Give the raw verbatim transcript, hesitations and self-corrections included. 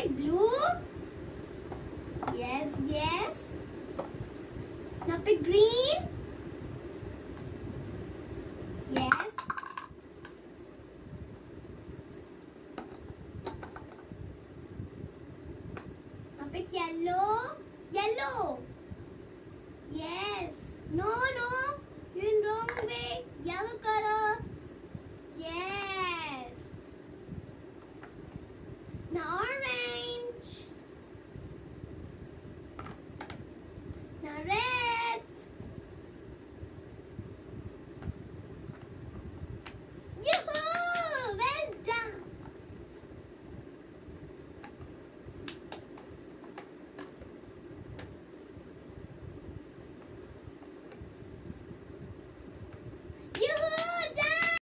like blue. Yes, yes. Now pick green. Yes. Now pick yellow. Yellow.